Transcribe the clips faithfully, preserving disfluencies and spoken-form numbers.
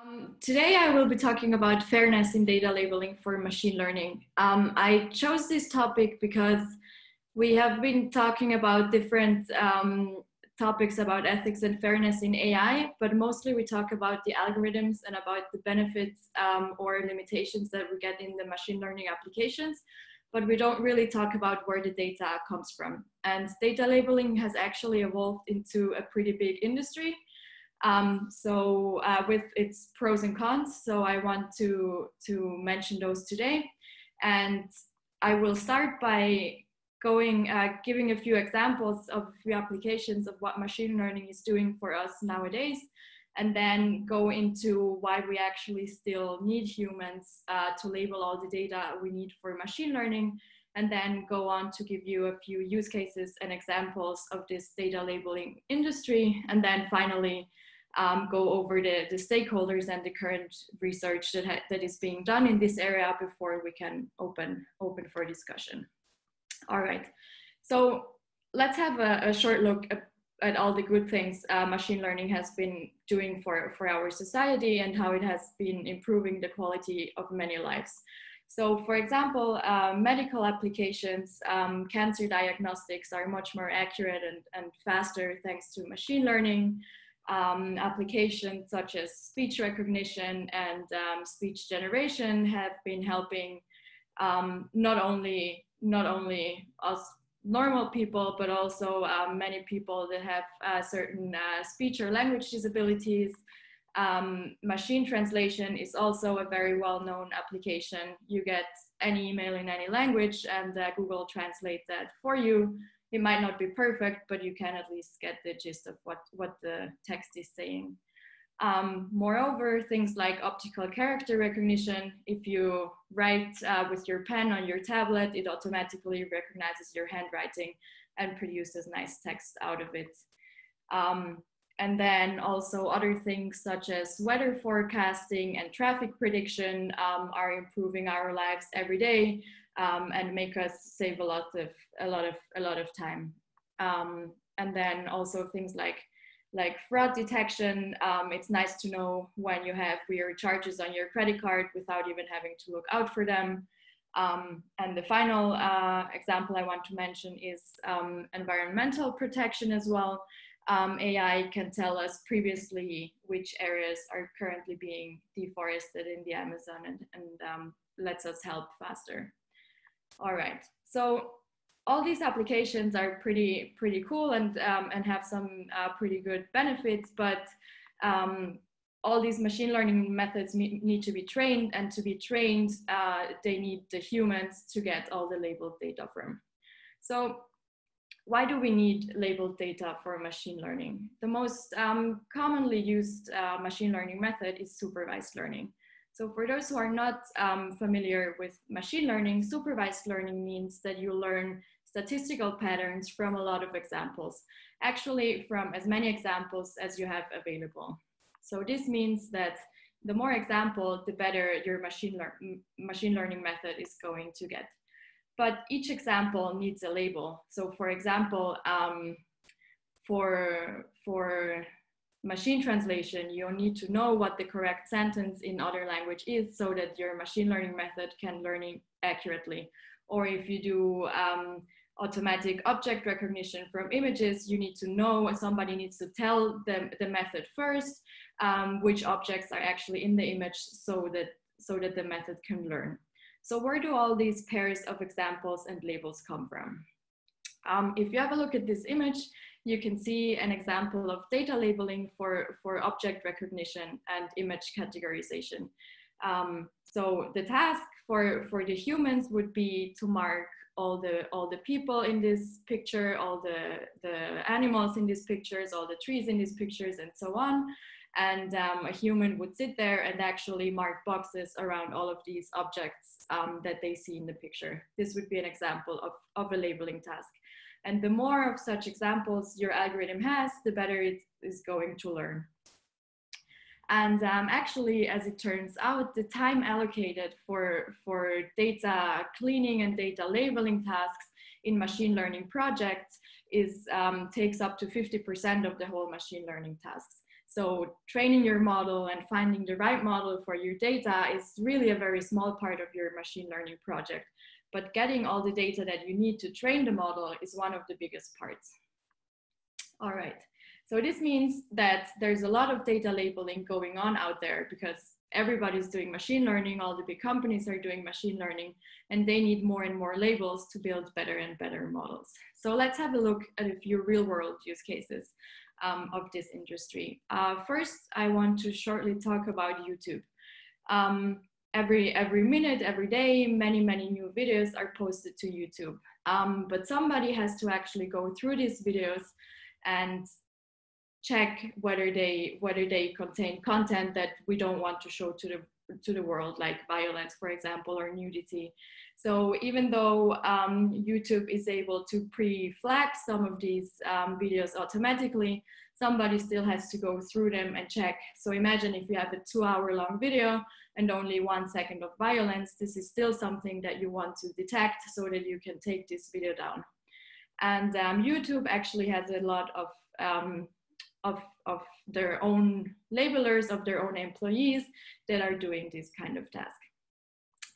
Um, today I will be talking about fairness in data labeling for machine learning. Um, I chose this topic because we have been talking about different um, topics about ethics and fairness in A I, but mostly we talk about the algorithms and about the benefits um, or limitations that we get in the machine learning applications, but we don't really talk about where the data comes from. And data labeling has actually evolved into a pretty big industry. Um, so uh, with its pros and cons, so I want to, to mention those today. And I will start by going, uh, giving a few examples of a few applications of what machine learning is doing for us nowadays, and then go into why we actually still need humans uh, to label all the data we need for machine learning, and then go on to give you a few use cases and examples of this data labeling industry, and then finally um, go over the, the stakeholders and the current research that, ha that is being done in this area before we can open, open for discussion. All right, so let's have a, a short look at, at all the good things uh, machine learning has been doing for, for our society and how it has been improving the quality of many lives. So for example, uh, medical applications, um, cancer diagnostics are much more accurate and, and faster thanks to machine learning. Um, applications such as speech recognition and um, speech generation have been helping um, not only not only us normal people, but also uh, many people that have uh, certain uh, speech or language disabilities. Um, machine translation is also a very well-known application. You get any email in any language and uh, Google translates that for you. It might not be perfect, but you can at least get the gist of what, what the text is saying. Um, moreover, things like optical character recognition, if you write uh, with your pen on your tablet, it automatically recognizes your handwriting and produces nice text out of it. Um, and then also other things such as weather forecasting and traffic prediction um, are improving our lives every day um, and make us save a lot of, a lot of, a lot of time. Um, and then also things like like fraud detection, um, it's nice to know when you have weird charges on your credit card without even having to look out for them. Um, and the final uh, example I want to mention is um, environmental protection as well. Um, A I can tell us previously which areas are currently being deforested in the Amazon and, and um, lets us help faster. All right, so all these applications are pretty, pretty cool and, um, and have some uh, pretty good benefits, but um, all these machine learning methods need to be trained, and to be trained, uh, they need the humans to get all the labeled data from. So why do we need labeled data for machine learning? The most um, commonly used uh, machine learning method is supervised learning. So for those who are not um, familiar with machine learning, supervised learning means that you learn statistical patterns from a lot of examples, actually from as many examples as you have available. So this means that the more example, the better your machine, lear machine learning method is going to get. But each example needs a label. So for example, um, for, for machine translation, you need to know what the correct sentence in other language is so that your machine learning method can learn it accurately. Or if you do um, automatic object recognition from images, you need to know, somebody needs to tell them the method first, um, which objects are actually in the image so that, so that the method can learn. So where do all these pairs of examples and labels come from? Um, if you have a look at this image, you can see an example of data labeling for, for object recognition and image categorization. Um, so the task for, for the humans would be to mark all the, all the people in this picture, all the, the animals in these pictures, all the trees in these pictures, and so on. And um, a human would sit there and actually mark boxes around all of these objects um, that they see in the picture. This would be an example of, of a labeling task. And the more of such examples your algorithm has, the better it is going to learn. And um, actually, as it turns out, the time allocated for, for data cleaning and data labeling tasks in machine learning projects is, um, takes up to fifty percent of the whole machine learning tasks. So training your model and finding the right model for your data is really a very small part of your machine learning project. But getting all the data that you need to train the model is one of the biggest parts. All right, so this means that there's a lot of data labeling going on out there because everybody's doing machine learning, all the big companies are doing machine learning, and they need more and more labels to build better and better models. So let's have a look at a few real world use cases um, of this industry. Uh, first, I want to shortly talk about YouTube. Um, Every, every minute, every day, many, many new videos are posted to YouTube. Um, but somebody has to actually go through these videos and check whether they, whether they contain content that we don't want to show to the, to the world, like violence, for example, or nudity. So even though um, YouTube is able to pre-flag some of these um, videos automatically, somebody still has to go through them and check. So imagine if you have a two hour long video and only one second of violence, this is still something that you want to detect so that you can take this video down. And um, YouTube actually has a lot of, um, of, of their own labelers, of their own employees that are doing this kind of task.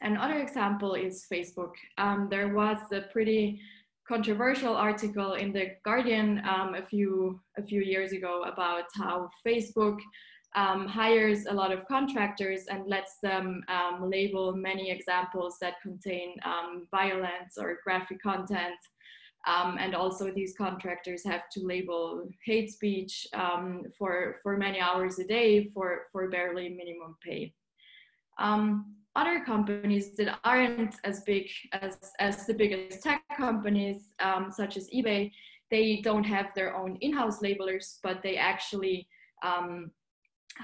Another example is Facebook. Um, there was a pretty controversial article in The Guardian um, a few a few years ago about how Facebook um, hires a lot of contractors and lets them um, label many examples that contain um, violence or graphic content. Um, and also these contractors have to label hate speech um, for, for many hours a day for, for barely minimum pay. Um, Other companies that aren't as big as, as the biggest tech companies, um, such as eBay, they don't have their own in-house labelers, but they actually um,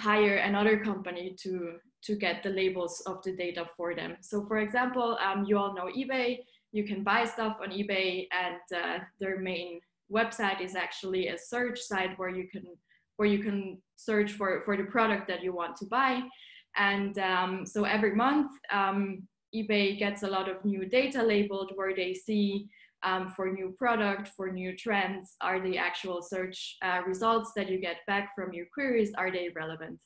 hire another company to, to get the labels of the data for them. So for example, um, you all know eBay, you can buy stuff on eBay, and uh, their main website is actually a search site where you can, where you can search for, for the product that you want to buy. And um, so every month, um, eBay gets a lot of new data labeled where they see um, for new product, for new trends, are the actual search uh, results that you get back from your queries, are they relevant?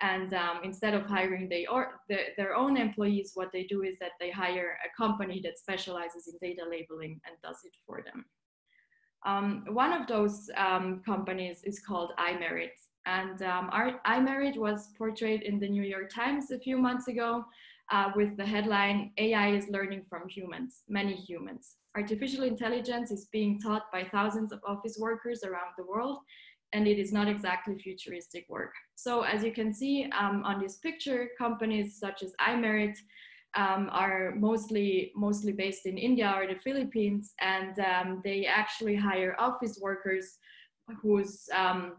And um, instead of hiring they or the, their own employees, what they do is that they hire a company that specializes in data labeling and does it for them. Um, one of those um, companies is called iMerit. And um, our iMerit was portrayed in the New York Times a few months ago uh, with the headline, A I is learning from humans, many humans. Artificial intelligence is being taught by thousands of office workers around the world, and it is not exactly futuristic work. So as you can see um, on this picture, companies such as iMerit um, are mostly, mostly based in India or the Philippines, and um, they actually hire office workers whose um,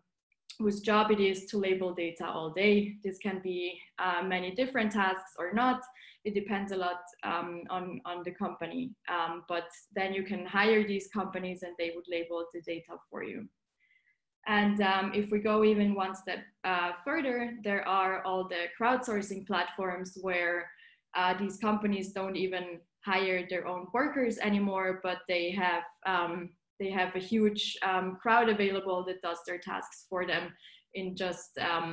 whose job it is to label data all day. This can be uh, many different tasks or not. It depends a lot um, on, on the company, um, but then you can hire these companies and they would label the data for you. And um, if we go even one step uh, further, there are all the crowdsourcing platforms where uh, these companies don't even hire their own workers anymore, but they have um, They have a huge um, crowd available that does their tasks for them in just um,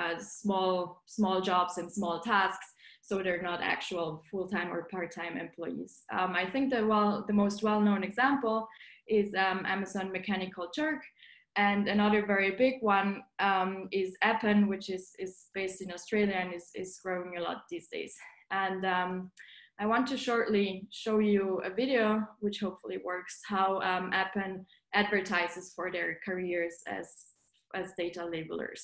uh, small, small jobs and small tasks. So they're not actual full-time or part-time employees. Um, I think the, well, the most well-known example is um, Amazon Mechanical Turk. And another very big one um, is Appen, which is, is based in Australia and is, is growing a lot these days. And um, I want to shortly show you a video, which hopefully works, how um, Appen advertises for their careers as, as data labelers.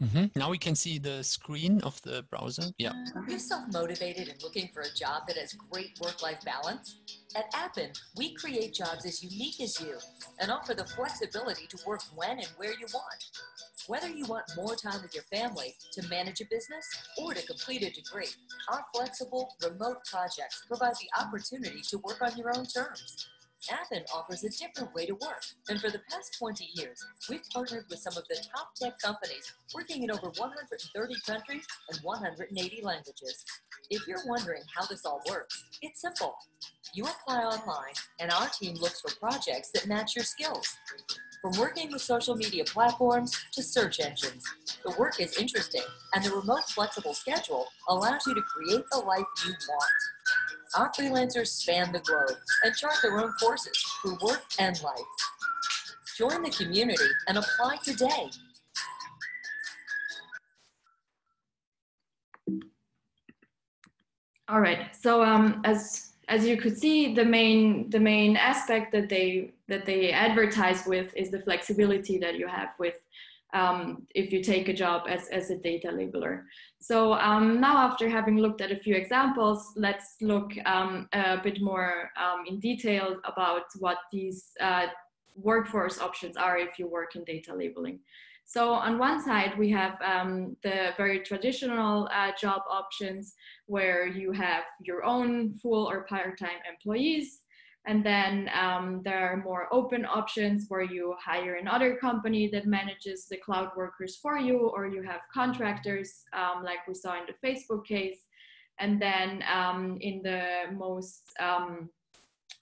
Mm-hmm. Now we can see the screen of the browser. Yeah. If you're self-motivated and looking for a job that has great work-life balance, at Appen, we create jobs as unique as you and offer the flexibility to work when and where you want. Whether you want more time with your family, to manage a business, or to complete a degree, our flexible, remote projects provide the opportunity to work on your own terms. Appen offers a different way to work, and for the past twenty years, we've partnered with some of the top tech companies working in over one hundred thirty countries and one hundred eighty languages. If you're wondering how this all works, it's simple. You apply online, and our team looks for projects that match your skills. From working with social media platforms to search engines, the work is interesting, and the remote flexible schedule allows you to create the life you want. Our freelancers span the globe and chart their own courses through work and life. Join the community and apply today. All right. So um, as as you could see, the main the main aspect that they that they advertise with is the flexibility that you have with um, if you take a job as as a data labeler. So um, now, after having looked at a few examples, let's look um, a bit more um, in detail about what these uh, workforce options are if you work in data labeling. So on one side, we have um, the very traditional uh, job options where you have your own full or part-time employees. And then um, there are more open options where you hire another company that manages the cloud workers for you, or you have contractors um, like we saw in the Facebook case. And then um, in the most, um,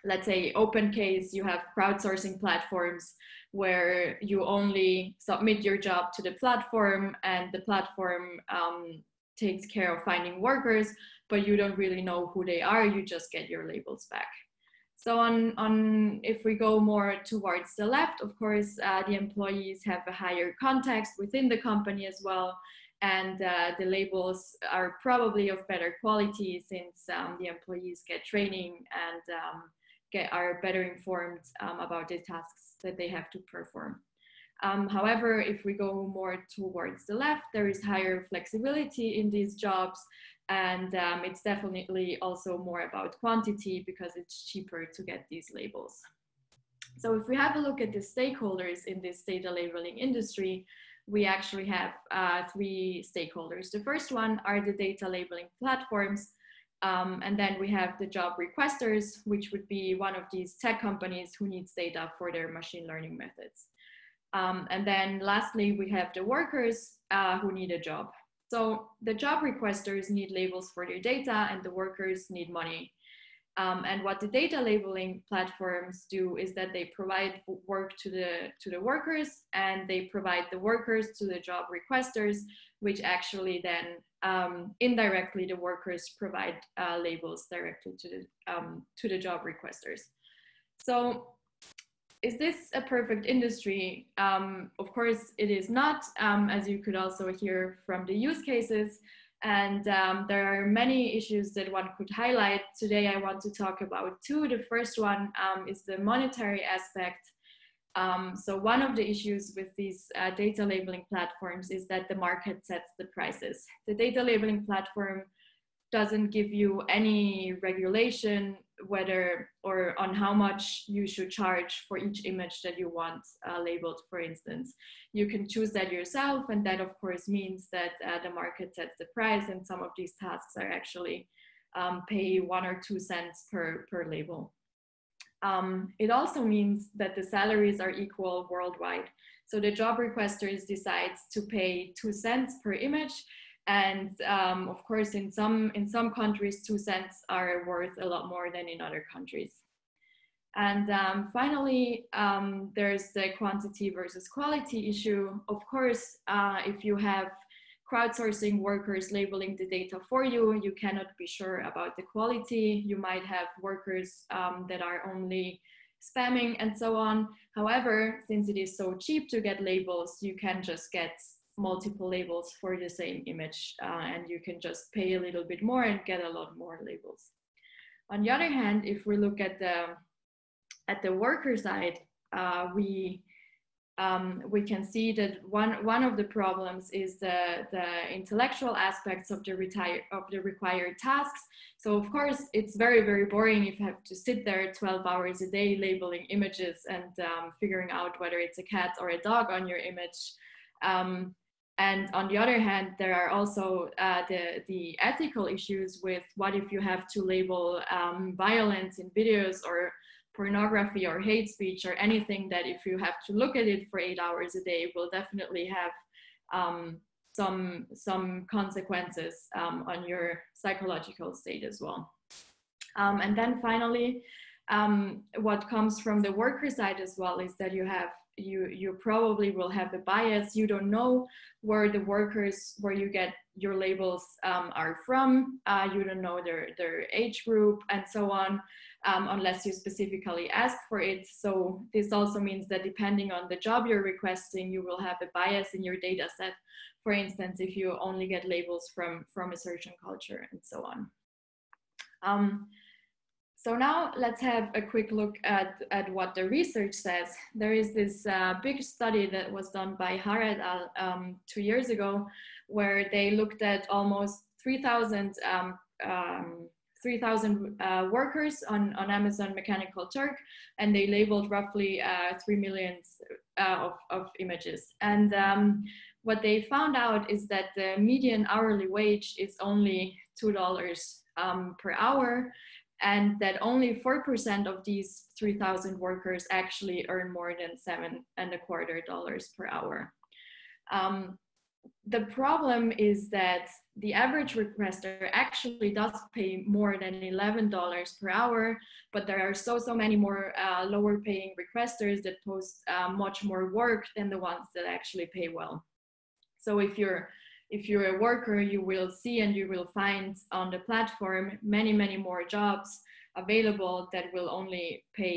let's say, open case, you have crowdsourcing platforms where you only submit your job to the platform, and the platform um, takes care of finding workers, but you don't really know who they are, you just get your labels back. So on, on if we go more towards the left, of course, uh, the employees have a higher context within the company as well, and uh, the labels are probably of better quality since um, the employees get training and um, Get, are better informed um, about the tasks that they have to perform. Um, however, if we go more towards the left, there is higher flexibility in these jobs, and um, it's definitely also more about quantity because it's cheaper to get these labels. So if we have a look at the stakeholders in this data labeling industry, we actually have uh, three stakeholders. The first one are the data labeling platforms. Um, and then we have the job requesters, which would be one of these tech companies who needs data for their machine learning methods. Um, and then lastly, we have the workers uh, who need a job. So the job requesters need labels for their data, and the workers need money. Um, and what the data labeling platforms do is that they provide work to the, to the workers, and they provide the workers to the job requesters, which actually then um, indirectly the workers provide uh, labels directly to the, um, to the job requesters. So is this a perfect industry? Um, of course it is not, um, as you could also hear from the use cases. And um, there are many issues that one could highlight. Today I want to talk about two. The first one um, is the monetary aspect. Um, so one of the issues with these uh, data labeling platforms is that the market sets the prices. The data labeling platform doesn't give you any regulation whether or on how much you should charge for each image that you want uh, labeled, for instance. You can choose that yourself, and that of course means that uh, the market sets the price, and some of these tasks are actually um, pay one or two cents per, per label. Um, it also means that the salaries are equal worldwide. So the job requesters decides to pay two cents per image. And um, of course, in some, in some countries, two cents are worth a lot more than in other countries. And um, finally, um, there's the quantity versus quality issue. Of course, uh, if you have crowdsourcing workers labeling the data for you, you cannot be sure about the quality. You might have workers um, that are only spamming and so on. However, since it is so cheap to get labels, you can just get multiple labels for the same image, uh, and you can just pay a little bit more and get a lot more labels. On the other hand, if we look at the at the worker side, uh, we um, we can see that one one of the problems is the the intellectual aspects of the retire of the required tasks. So of course, it's very very boring if you have to sit there twelve hours a day labeling images and um, figuring out whether it's a cat or a dog on your image. Um, And on the other hand, there are also uh, the, the ethical issues with what if you have to label um, violence in videos or pornography or hate speech or anything that if you have to look at it for eight hours a day will definitely have um, some, some consequences um, on your psychological state as well. Um, and then finally, um, what comes from the worker side as well is that you have you you probably will have the bias. You don't know where the workers where you get your labels um, are from. Uh, you don't know their their age group and so on, um, unless you specifically ask for it. So this also means that depending on the job you're requesting, you will have a bias in your data set. For instance, if you only get labels from from a certain culture and so on. Um, So now let's have a quick look at, at what the research says. There is this uh, big study that was done by Har et al. Um, two years ago, where they looked at almost three thousand um, um, three thousand uh, workers on, on Amazon Mechanical Turk, and they labeled roughly uh, three million uh, of, of images. And um, what they found out is that the median hourly wage is only two dollars um, per hour. And that only four percent of these three thousand workers actually earn more than seven and a quarter dollars per hour. Um, the problem is that the average requester actually does pay more than eleven dollars per hour, but there are so, so many more uh, lower paying requesters that post uh, much more work than the ones that actually pay well. So if you're If you're a worker, you will see and you will find on the platform many, many more jobs available that will only pay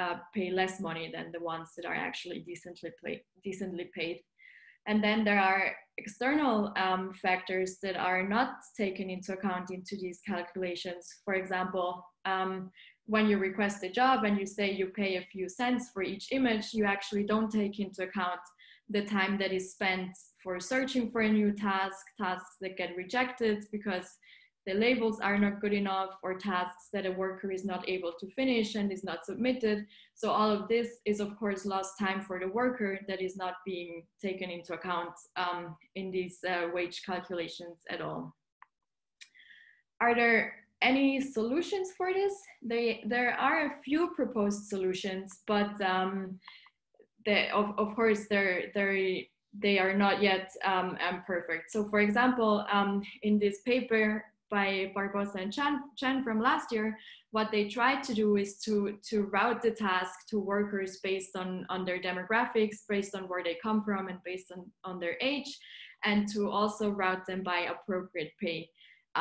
uh, pay less money than the ones that are actually decently pay, decently paid. And then there are external um, factors that are not taken into account into these calculations. For example, um, when you request a job and you say you pay a few cents for each image, you actually don't take into account the time that is spent for searching for a new task, tasks that get rejected because the labels are not good enough, or tasks that a worker is not able to finish and is not submitted. So all of this is of course lost time for the worker that is not being taken into account um, in these uh, wage calculations at all. Are there any solutions for this? They, there are a few proposed solutions, but um, They, of, of course, they're, they're, they are not yet um, um, perfect. So for example, um, in this paper by Barbosa and Chen, Chen from last year, what they tried to do is to, to route the task to workers based on, on their demographics, based on where they come from, and based on, on their age, and to also route them by appropriate pay.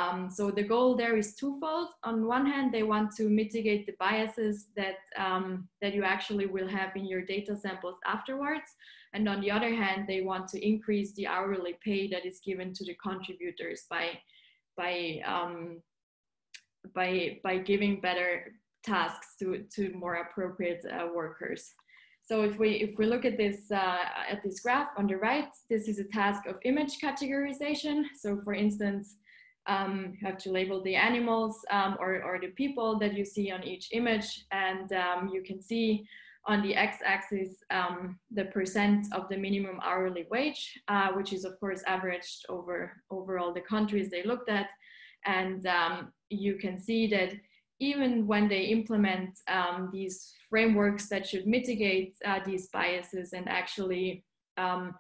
Um, so the goal there is twofold. On one hand, they want to mitigate the biases that, um, that you actually will have in your data samples afterwards. And on the other hand, they want to increase the hourly pay that is given to the contributors by, by, um, by, by giving better tasks to, to more appropriate uh, workers. So if we, if we look at this, uh, at this graph on the right, this is a task of image categorization. So for instance, Um, you have to label the animals um, or, or the people that you see on each image, and um, you can see on the x-axis um, the percent of the minimum hourly wage, uh, which is of course averaged over, over all the countries they looked at. And um, you can see that even when they implement um, these frameworks that should mitigate uh, these biases and actually um,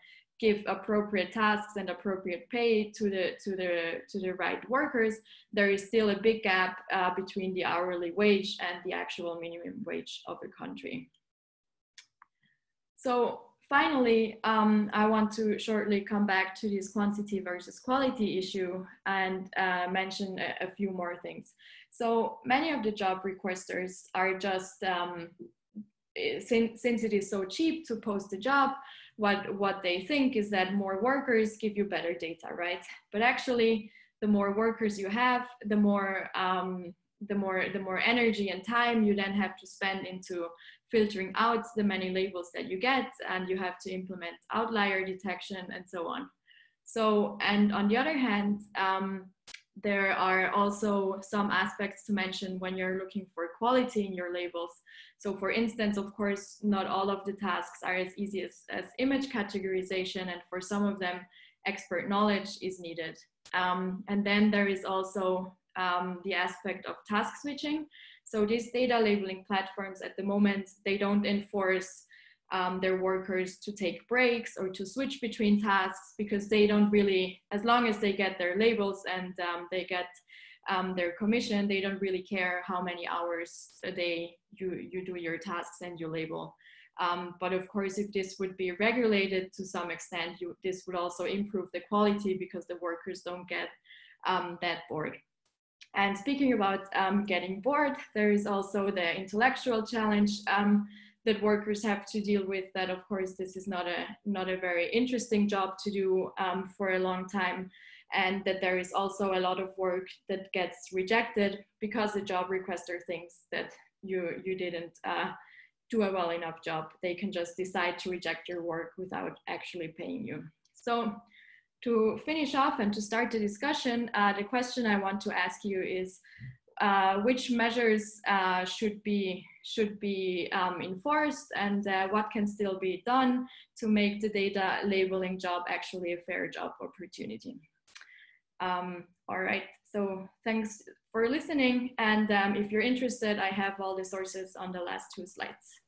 give appropriate tasks and appropriate pay to the, to the, to the right workers, there is still a big gap uh, between the hourly wage and the actual minimum wage of the country. So finally, um, I want to shortly come back to this quantity versus quality issue and uh, mention a, a few more things. So many of the job requesters are just, um, since, since it is so cheap to post a job, What, what they think is that more workers give you better data, right? But actually, the more workers you have, the more, um, the more, the more energy and time you then have to spend into filtering out the many labels that you get, and you have to implement outlier detection and so on. So, and on the other hand, um, there are also some aspects to mention when you're looking for quality in your labels. So for instance, of course, not all of the tasks are as easy as, as image categorization, and for some of them, expert knowledge is needed. Um, and then there is also um, the aspect of task switching. So these data labeling platforms at the moment, they don't enforce Um, their workers to take breaks or to switch between tasks, because they don't really, as long as they get their labels and um, they get um, their commission, they don't really care how many hours a day you, you do your tasks and you label. Um, but of course, if this would be regulated to some extent, you, this would also improve the quality because the workers don't get um, that bored. And speaking about um, getting bored, there is also the intellectual challenge um, that workers have to deal with. That, of course, this is not a, not a very interesting job to do um, for a long time, and that there is also a lot of work that gets rejected because the job requester thinks that you, you didn't uh, do a well enough job. They can just decide to reject your work without actually paying you. So, to finish off and to start the discussion, uh, the question I want to ask you is uh, which measures uh, should be, should be um, enforced, and uh, what can still be done to make the data labeling job actually a fair job opportunity. Um, all right, so thanks for listening. And um, if you're interested, I have all the sources on the last two slides.